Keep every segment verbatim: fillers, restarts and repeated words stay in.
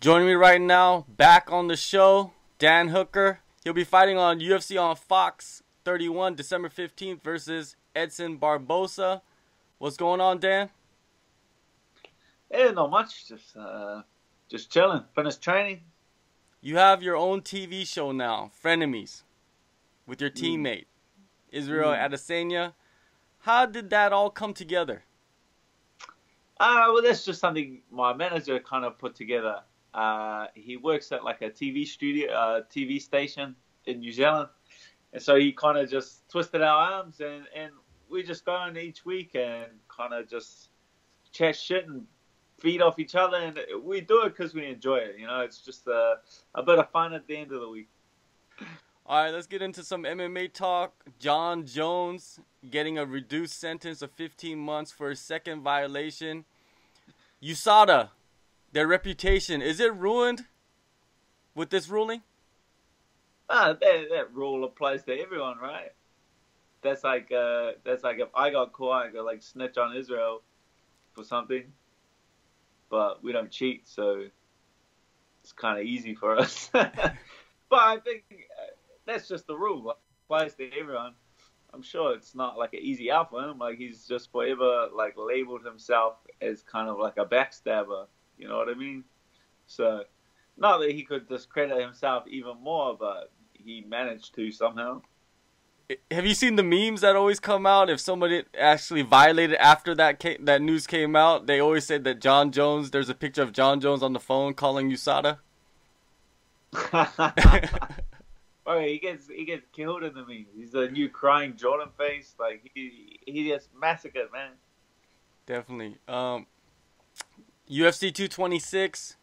Joining me right now, back on the show, Dan Hooker. He'll be fighting on U F C on Fox thirty-one, December fifteenth, versus Edson Barboza. What's going on, Dan? Yeah, not much. Just, uh, just chilling. Finished training. You have your own T V show now, Frenemies, with your teammate, mm. Israel mm. Adesanya. How did that all come together? Uh, well, that's just something my manager kind of put together. Uh, he works at like a T V studio, uh, T V station in New Zealand, and so he kind of just twisted our arms, and and we just go in each week and kind of just chat shit and feed off each other, and we do it because we enjoy it. You know, it's just a, a bit of fun at the end of the week. All right, let's get into some M M A talk. John Jones getting a reduced sentence of fifteen months for his second violation. U S A D A. Their reputation, is it ruined with this ruling? Ah, that, that rule applies to everyone, right? That's like uh, that's like if I got caught, I go like snitch on Israel for something, but we don't cheat, so it's kind of easy for us. But I think that's just the rule. It applies to everyone. I'm sure it's not like an easy out for him. Like he's just forever like labeled himself as kind of like a backstabber. You know what I mean? So, not that he could discredit himself even more, but he managed to somehow. Have you seen the memes that always come out? If somebody actually violated after that came, that news came out, they always said that John Jones, there's a picture of John Jones on the phone calling U S A D A. Oh, he gets he gets killed in the memes. He's a new crying Jordan face. Like, he, he gets massacred, man. Definitely. Um... U F C two twenty-six,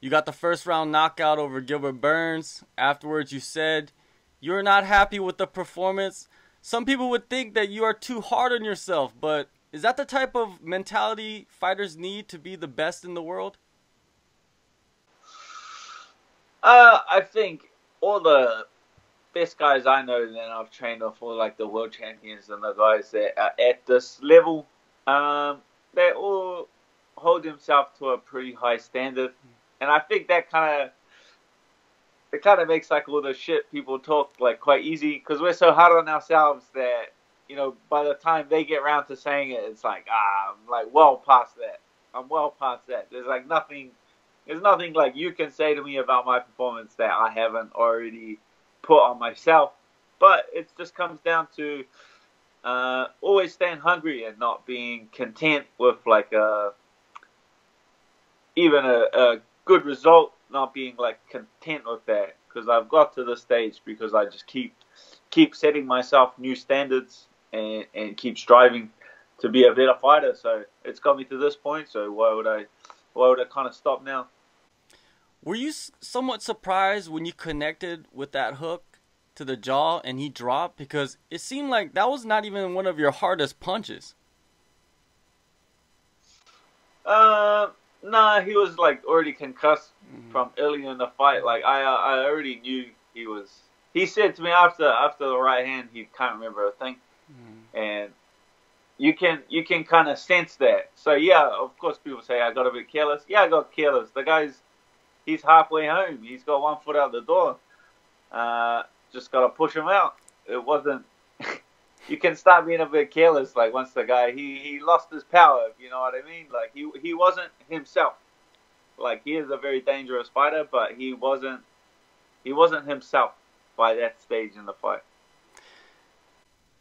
you got the first round knockout over Gilbert Burns. Afterwards, you said you're not happy with the performance. Some people would think that you are too hard on yourself, but is that the type of mentality fighters need to be the best in the world? Uh, I think all the best guys I know that I've trained off all like the world champions and the guys that are at this level, um, they're all hold himself to a pretty high standard, and I think that kind of it kind of makes like all the shit people talk like quite easy, because we're so hard on ourselves that, you know, by the time they get around to saying it, it's like, ah, I'm like well past that. I'm well past that. There's like nothing, there's nothing like you can say to me about my performance that I haven't already put on myself. But it just comes down to uh, always staying hungry and not being content with like a even a, a good result, not being like content with that, because I've got to this stage because I just keep keep setting myself new standards and, and keep striving to be a better fighter. So it's got me to this point, so why would I why would I kind of stop now? Were you somewhat surprised when you connected with that hook to the jaw and he dropped? Because it seemed like that was not even one of your hardest punches. Uh... Nah, he was like already concussed mm-hmm. from earlier in the fight. Like I, I already knew he was. He said to me after after the right hand, he can't remember a thing, mm-hmm. and you can you can kind of sense that. So yeah, of course people say I got a bit careless. Yeah, I got careless. The guy's he's halfway home. He's got one foot out the door. Uh, just gotta push him out. It wasn't. You can start being a bit careless, like once the guy he he lost his power, if you know what I mean. Like he he wasn't himself. Like he is a very dangerous fighter, but he wasn't he wasn't himself by that stage in the fight.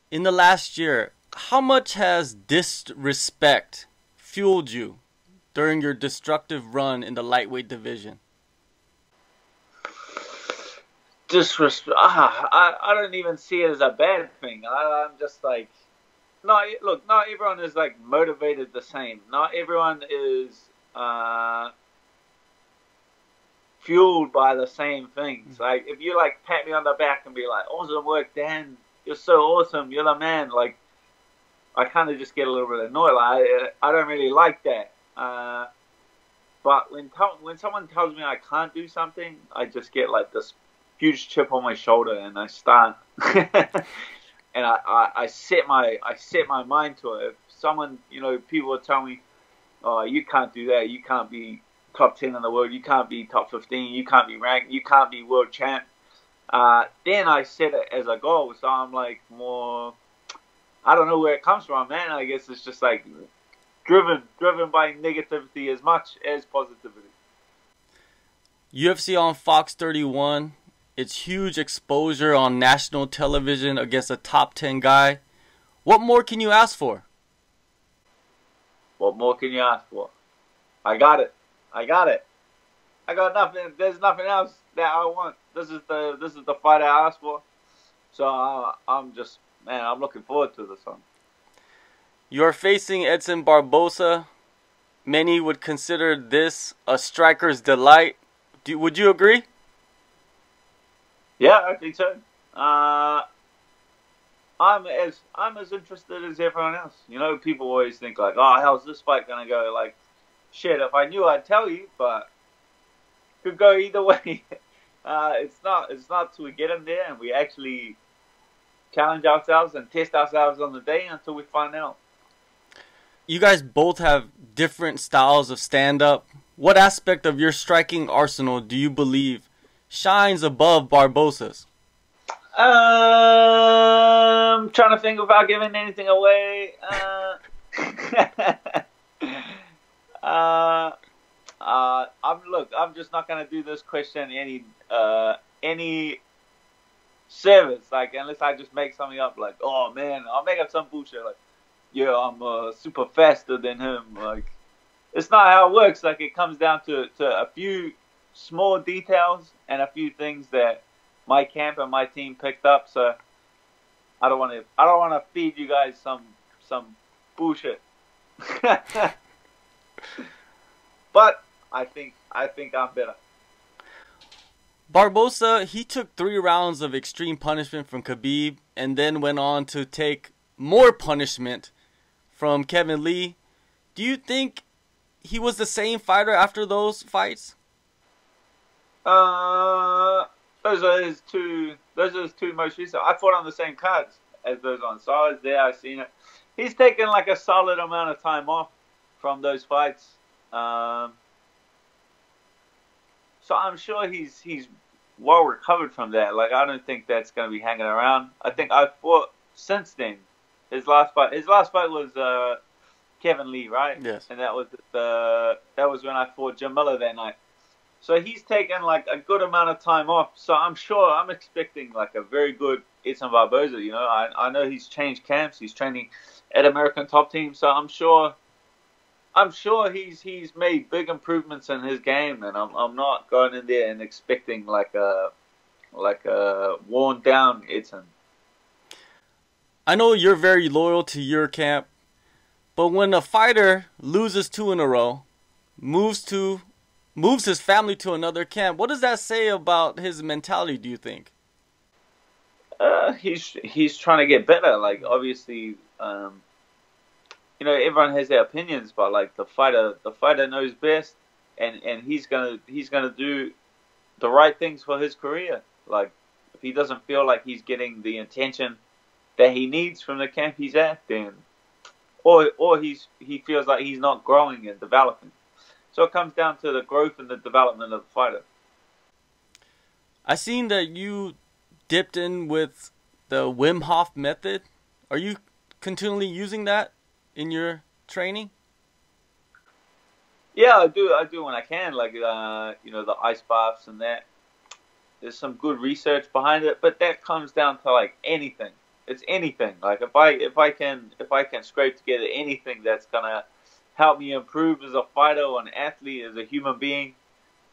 In the last year, how much has disrespect fueled you during your destructive run in the lightweight division? Disrespect. Ah, I, I don't even see it as a bad thing. I, I'm just like, no, look, not everyone is like motivated the same. Not everyone is uh, fueled by the same things. Like if you like pat me on the back and be like, awesome work, Dan, you're so awesome, you're the man. Like I kind of just get a little bit annoyed. Like, I, I don't really like that. Uh, but when, when someone tells me I can't do something, I just get like this huge chip on my shoulder, and I start, and I, I, I set my I set my mind to it. If someone, you know, people tell me, "Oh, you can't do that. You can't be top ten in the world. You can't be top fifteen. You can't be ranked. You can't be world champ. Uh, then I set it as a goal. So I'm like more, I don't know where it comes from, man. I guess it's just like driven, driven by negativity as much as positivity. U F C on Fox thirty-one. It's huge exposure on national television against a top ten guy. What more can you ask for? What more can you ask for? I got it. I got it. I got nothing. There's nothing else that I want. This is the this is the fight I asked for. So uh, I'm just, man, I'm looking forward to this one. You're facing Edson Barboza. Many would consider this a striker's delight. Do, would you agree? Yeah, I think so. Uh, I'm as I'm as interested as everyone else. You know, people always think like, "Oh, how's this fight gonna go?" Like, shit, if I knew, I'd tell you, but could go either way. Uh, it's not it's not till we get in there and we actually challenge ourselves and test ourselves on the day until we find out. You guys both have different styles of stand-up. What aspect of your striking arsenal do you believe shines above Barboza's? Um, trying to think about giving anything away. Uh, uh, uh, I'm look. I'm just not gonna do this question any uh any service. Like unless I just make something up. Like, oh man, I'll make up some bullshit. Like, yeah, I'm uh, super faster than him. Like, it's not how it works. Like, it comes down to to a few small details and a few things that my camp and my team picked up, so I don't want to. I don't want to feed you guys some some bullshit. But I think I think I'm better. Barboza, he took three rounds of extreme punishment from Khabib, and then went on to take more punishment from Kevin Lee. Do you think he was the same fighter after those fights? Uh. Those are his two. Those are his two most recent. I fought on the same cards as those on. So I was there. I seen it. He's taken like a solid amount of time off from those fights. Um, so I'm sure he's he's well recovered from that. Like I don't think that's going to be hanging around. I think I fought since then. His last fight. His last fight was uh, Kevin Lee, right? Yes. And that was the that was when I fought Jamilla that night. So he's taken like a good amount of time off. So I'm sure I'm expecting like a very good Edson Barboza. You know, I I know he's changed camps. He's training at American Top Team. So I'm sure, I'm sure he's he's made big improvements in his game. And I'm I'm not going in there and expecting like a like a worn down Edson. I know you're very loyal to your camp, but when a fighter loses two in a row, moves to moves his family to another camp, what does that say about his mentality, do you think? Uh, he's he's trying to get better. Like, obviously, um, you know, everyone has their opinions, but like the fighter, the fighter knows best, and and he's gonna he's gonna do the right things for his career. Like, if he doesn't feel like he's getting the attention that he needs from the camp he's at, then or or he's he feels like he's not growing and developing. So it comes down to the growth and the development of the fighter. I seen that you dipped in with the Wim Hof method. Are you continually using that in your training? Yeah, I do. I do when I can, like uh, you know, the ice baths and that. There's some good research behind it, but that comes down to like anything. It's anything. Like if I if I can if I can scrape together anything that's gonna help me improve as a fighter or an athlete, as a human being,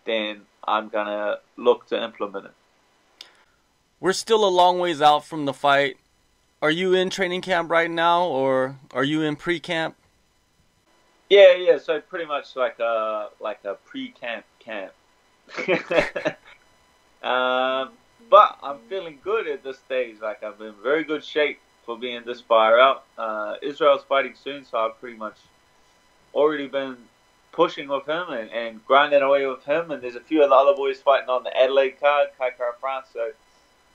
then I'm going to look to implement it. We're still a long ways out from the fight. Are you in training camp right now, or are you in pre-camp? Yeah, yeah, so pretty much like a, like a pre-camp camp. um, but I'm feeling good at this stage. Like I'm in very good shape for being this far out. Uh, Israel's fighting soon, so I've pretty much already been pushing with him and, and grinding away with him, and there's a few of the other boys fighting on the Adelaide card, Kaikara France. So,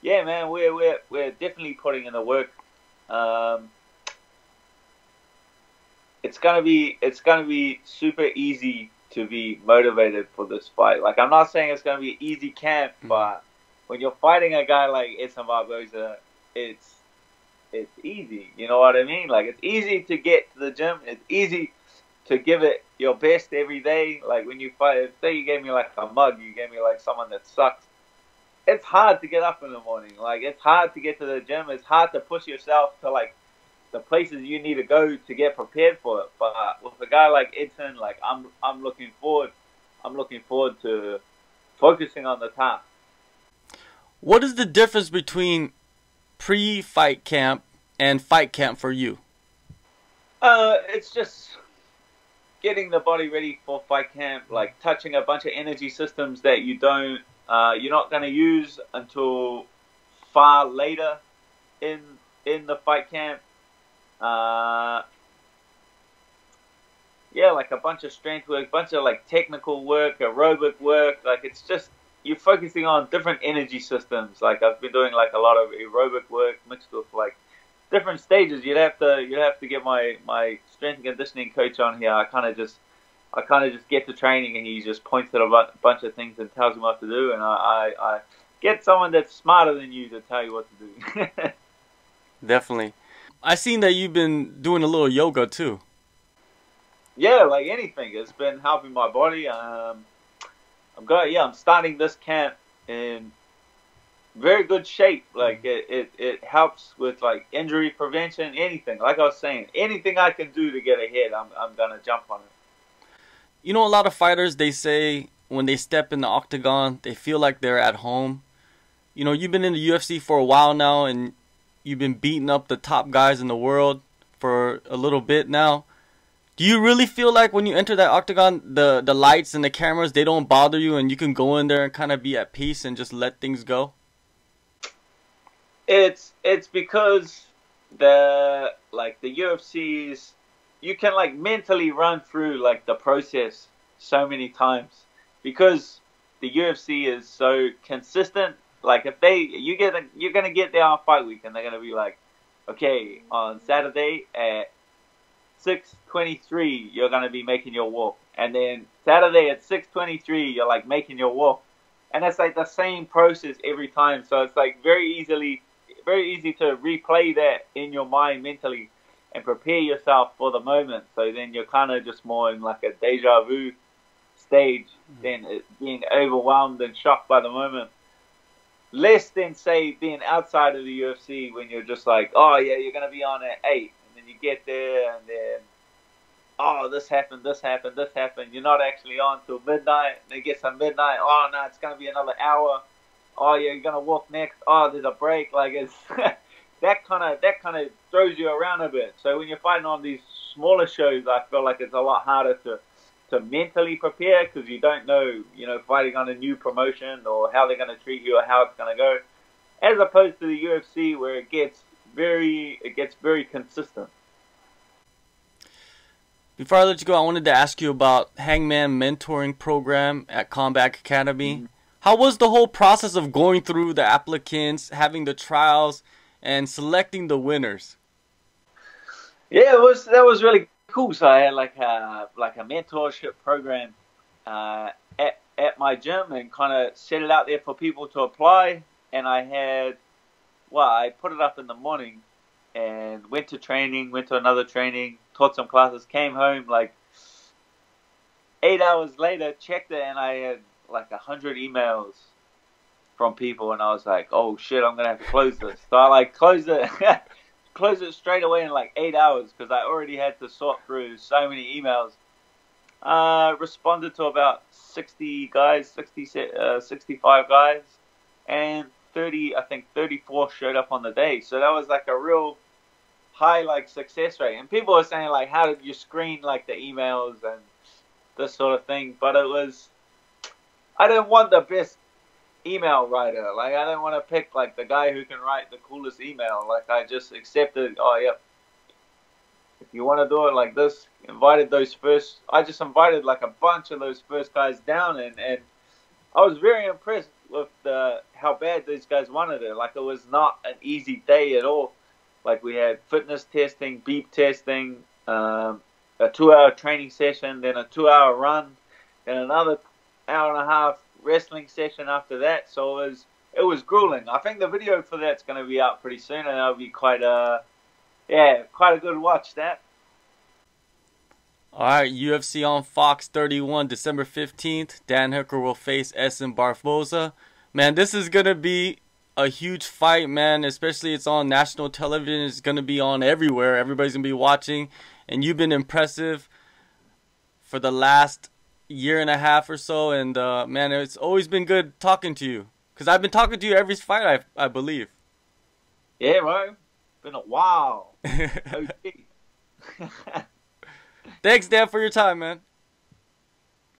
yeah, man, we're we're we're definitely putting in the work. Um, it's gonna be it's gonna be super easy to be motivated for this fight. Like, I'm not saying it's going to be an easy camp, mm-hmm. but when you're fighting a guy like Edson Barboza, it's it's easy. You know what I mean? Like, it's easy to get to the gym. It's easy to give it your best every day. Like, when you fight, say you gave me, like, a mug, you gave me, like, someone that sucks. It's hard to get up in the morning. Like, it's hard to get to the gym. It's hard to push yourself to, like, the places you need to go to get prepared for it. But uh, with a guy like Edson, like, I'm I'm looking forward. I'm looking forward to focusing on the top. What is the difference between pre-fight camp and fight camp for you? Uh, it's just getting the body ready for fight camp, like touching a bunch of energy systems that you don't Uh, you're not going to use until far later in in the fight camp. Uh, yeah, like a bunch of strength work, bunch of like technical work, aerobic work. Like, it's just, you're focusing on different energy systems. Like, I've been doing like a lot of aerobic work mixed with like different stages. You'd have to you'd have to get my my strength and conditioning coach on here. I kind of just. I kind of just get to training and he just points at a bunch of things and tells me what to do. And I, I, I get someone that's smarter than you to tell you what to do. Definitely. I seen that you've been doing a little yoga too. Yeah, like anything. It's been helping my body. Um, I'm going, yeah, I'm starting this camp in very good shape. Like, it, it, it helps with like injury prevention, anything. Like I was saying, anything I can do to get ahead, I'm, I'm going to jump on it. You know, a lot of fighters, they say when they step in the octagon, they feel like they're at home. You know, you've been in the U F C for a while now, and you've been beating up the top guys in the world for a little bit now. Do you really feel like when you enter that octagon, the, the lights and the cameras, they don't bother you, and you can go in there and kind of be at peace and just let things go? It's, it's because the, like, the U F C's... you can like mentally run through like the process so many times because the U F C is so consistent. Like, if they you get you're gonna get there on fight week and they're gonna be like, okay, on Saturday at six twenty-three you're gonna be making your walk, and then Saturday at six twenty-three you're like making your walk, and it's like the same process every time. So it's like very easily, very easy to replay that in your mind mentally and prepare yourself for the moment. So then you're kind of just more in like a deja vu stage, mm-hmm. than being overwhelmed and shocked by the moment. Less than, say, being outside of the U F C when you're just like, oh, yeah, you're going to be on at eight. And then you get there and then, oh, this happened, this happened, this happened. You're not actually on till midnight. And it gets on midnight. Oh, no, it's going to be another hour. Oh, yeah, you're going to walk next. Oh, there's a break. Like, it's... That kind of that kind of throws you around a bit. So when you're fighting on these smaller shows, I feel like it's a lot harder to to mentally prepare because you don't know, you know, fighting on a new promotion or how they're going to treat you or how it's going to go, as opposed to the U F C where it gets very it gets very consistent. Before I let you go, I wanted to ask you about Hangman mentoring program at Combat Academy. Mm-hmm. How was the whole process of going through the applicants, having the trials, and selecting the winners? Yeah, it was that was really cool. So I had like a like a mentorship program uh, at at my gym and kind of set it out there for people to apply. And I had, well, I put it up in the morning and went to training, went to another training, taught some classes, came home like eight hours later, checked it, and I had like a hundred emails from people, and I was like, oh shit, I'm gonna have to close this. So I like closed it close it straight away in like eight hours, because I already had to sort through so many emails. Uh, responded to about sixty guys, sixty, uh, sixty-five guys, and thirty I think thirty-four showed up on the day. So that was like a real high like success rate, and people were saying like, how did you screen like the emails and this sort of thing? But it was, I didn't want the best email writer. Like, I don't want to pick like the guy who can write the coolest email. Like, I just accepted, oh yep, if you want to do it like this, invited those first I just invited like a bunch of those first guys down, and and I was very impressed with the how bad these guys wanted it. Like, it was not an easy day at all. Like, we had fitness testing, beep testing, um, a two hour training session, then a two hour run, and another hour and a half wrestling session after that. So it was, it was grueling. I think the video for that's going to be out pretty soon, and that'll be quite a, yeah, quite a good watch, that. All right, U F C on Fox thirty-one, December fifteenth. Dan Hooker will face Edson Barboza. Man, this is going to be a huge fight, man. Especially it's on national television. It's going to be on everywhere. Everybody's going to be watching. And you've been impressive for the last year and a half or so. And, uh, man, it's always been good talking to you. Because I've been talking to you every fight, I, I believe. Yeah, bro. Been a while. Thanks, Dan, for your time, man.